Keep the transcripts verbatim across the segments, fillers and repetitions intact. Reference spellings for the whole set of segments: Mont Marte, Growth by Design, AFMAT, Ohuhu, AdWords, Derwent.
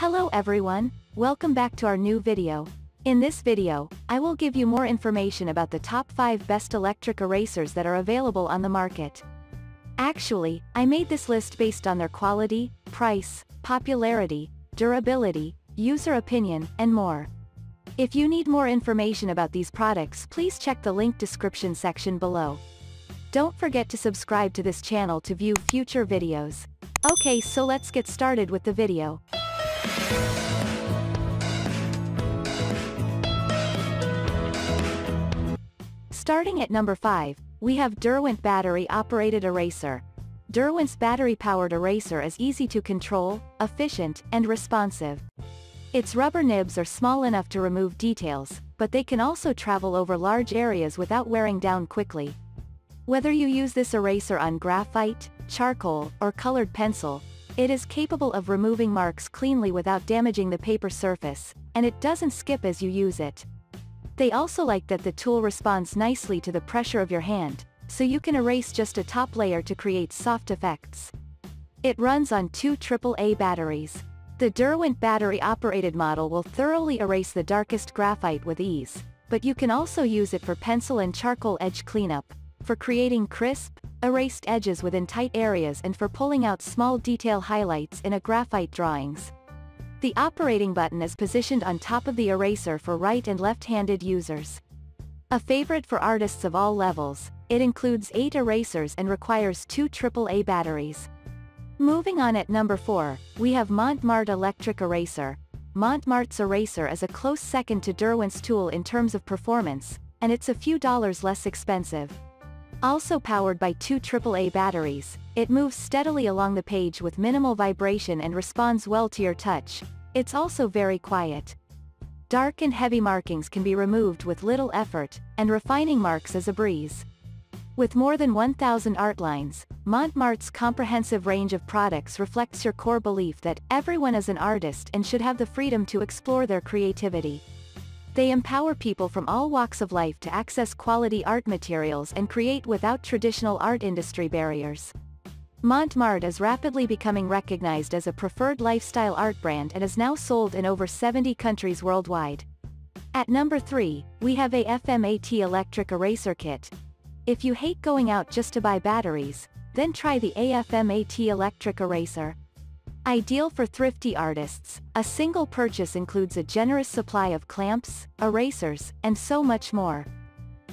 Hello everyone, welcome back to our new video. In this video, I will give you more information about the top five best electric erasers that are available on the market. Actually, I made this list based on their quality, price, popularity, durability, user opinion, and more. If you need more information about these products, please check the link description section below. Don't forget to subscribe to this channel to view future videos. Okay, so let's get started with the video. Starting at number five, we have Derwent Battery Operated Eraser. Derwent's battery-powered eraser is easy to control, efficient, and responsive. Its rubber nibs are small enough to remove details, but they can also travel over large areas without wearing down quickly. Whether you use this eraser on graphite, charcoal, or colored pencil, it is capable of removing marks cleanly without damaging the paper surface, and it doesn't skip as you use it. They also like that the tool responds nicely to the pressure of your hand, so you can erase just a top layer to create soft effects. It runs on two triple A batteries. The Derwent battery-operated model will thoroughly erase the darkest graphite with ease, but you can also use it for pencil and charcoal edge cleanup, for creating crisp, erased edges within tight areas and for pulling out small detail highlights in a graphite drawings. The operating button is positioned on top of the eraser for right and left-handed users. A favorite for artists of all levels, it includes eight erasers and requires two triple A batteries. Moving on at number four, we have Mont Marte Electric Eraser. Mont Marte's eraser is a close second to Derwent's tool in terms of performance, and it's a few dollars less expensive. Also powered by two triple A batteries, it moves steadily along the page with minimal vibration and responds well to your touch. It's also very quiet. Dark and heavy markings can be removed with little effort, and refining marks is a breeze. With more than one thousand art lines, Mont Marte's comprehensive range of products reflects your core belief that everyone is an artist and should have the freedom to explore their creativity. They empower people from all walks of life to access quality art materials and create without traditional art industry barriers. Mont Marte is rapidly becoming recognized as a preferred lifestyle art brand and is now sold in over seventy countries worldwide. At number three, we have a AFMAT Electric Eraser Kit. If you hate going out just to buy batteries, then try the AFMAT Electric Eraser. Ideal for thrifty artists, a single purchase includes a generous supply of clamps, erasers, and so much more.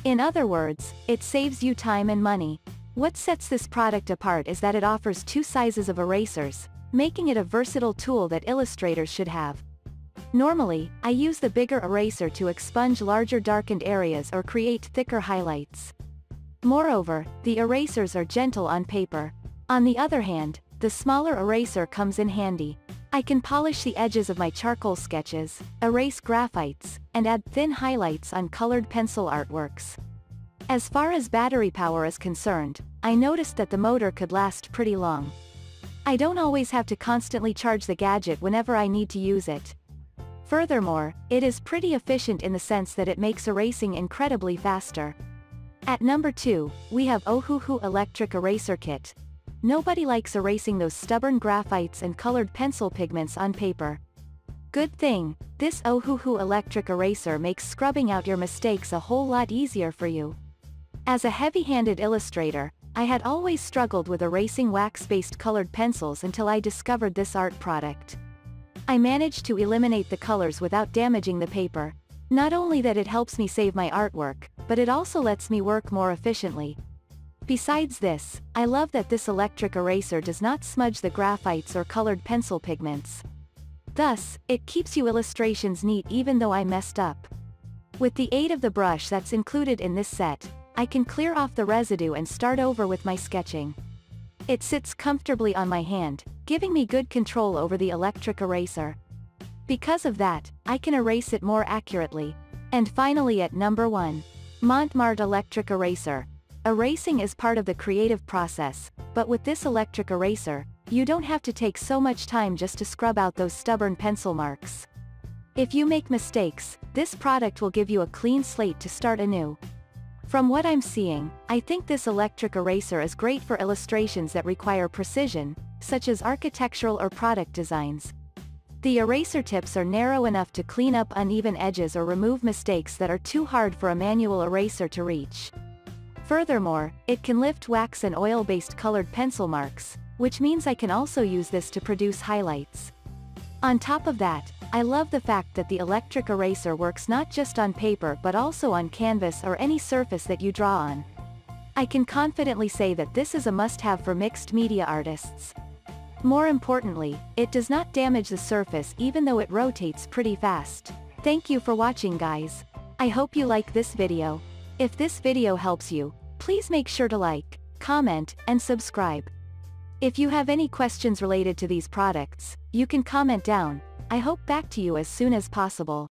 In other words, it saves you time and money. What sets this product apart is that it offers two sizes of erasers, making it a versatile tool that illustrators should have. Normally, I use the bigger eraser to expunge larger darkened areas or create thicker highlights. Moreover, the erasers are gentle on paper. On the other hand, the smaller eraser comes in handy. I can polish the edges of my charcoal sketches, erase graphites, and add thin highlights on colored pencil artworks. As far as battery power is concerned, I noticed that the motor could last pretty long. I don't always have to constantly charge the gadget whenever I need to use it. Furthermore, it is pretty efficient in the sense that it makes erasing incredibly faster. At number two, we have Ohuhu Electric Eraser Kit. Nobody likes erasing those stubborn graphites and colored pencil pigments on paper. Good thing, this Ohuhu Electric Eraser makes scrubbing out your mistakes a whole lot easier for you. As a heavy-handed illustrator, I had always struggled with erasing wax-based colored pencils until I discovered this art product. I managed to eliminate the colors without damaging the paper. Not only that it helps me save my artwork, but it also lets me work more efficiently. Besides this, I love that this electric eraser does not smudge the graphites or colored pencil pigments. Thus, it keeps you illustrations neat even though I messed up. With the aid of the brush that's included in this set, I can clear off the residue and start over with my sketching. It sits comfortably on my hand, giving me good control over the electric eraser. Because of that, I can erase it more accurately. And finally at number one. Mont Marte Electric Eraser. Erasing is part of the creative process, but with this electric eraser, you don't have to take so much time just to scrub out those stubborn pencil marks. If you make mistakes, this product will give you a clean slate to start anew. From what I'm seeing, I think this electric eraser is great for illustrations that require precision, such as architectural or product designs. The eraser tips are narrow enough to clean up uneven edges or remove mistakes that are too hard for a manual eraser to reach. Furthermore, it can lift wax and oil-based colored pencil marks, which means I can also use this to produce highlights. On top of that, I love the fact that the electric eraser works not just on paper but also on canvas or any surface that you draw on. I can confidently say that this is a must-have for mixed media artists. More importantly, it does not damage the surface even though it rotates pretty fast. Thank you for watching, guys. I hope you like this video. If this video helps you, please make sure to like, comment, and subscribe. If you have any questions related to these products, you can comment down. I hope back to you as soon as possible.